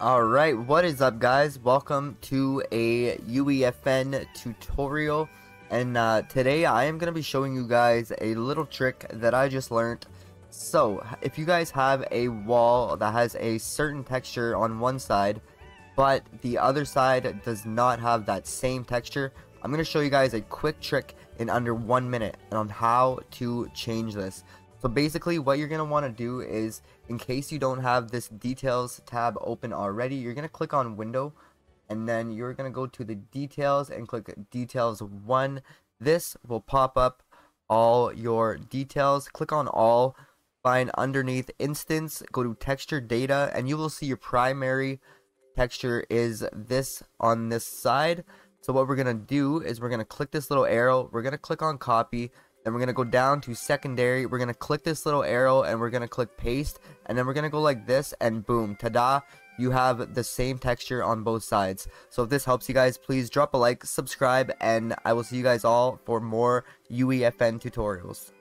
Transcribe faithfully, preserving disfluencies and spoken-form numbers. Alright, what is up guys? Welcome to a U E F N tutorial, and uh, today I am going to be showing you guys a little trick that I just learned. So, if you guys have a wall that has a certain texture on one side, but the other side does not have that same texture, I'm going to show you guys a quick trick in under one minute on how to change this. So basically what you're going to want to do is, in case you don't have this details tab open already, you're going to click on window, and then you're going to go to the details and click details one. This will pop up all your details. Click on all, find underneath instance, go to texture data, and you will see your primary texture is this on this side. So what we're going to do is we're going to click this little arrow, we're going to click on copy. Then we're going to go down to secondary, we're going to click this little arrow and we're going to click paste. And then we're going to go like this and boom, ta-da, you have the same texture on both sides. So if this helps you guys, please drop a like, subscribe, and I will see you guys all for more U E F N tutorials.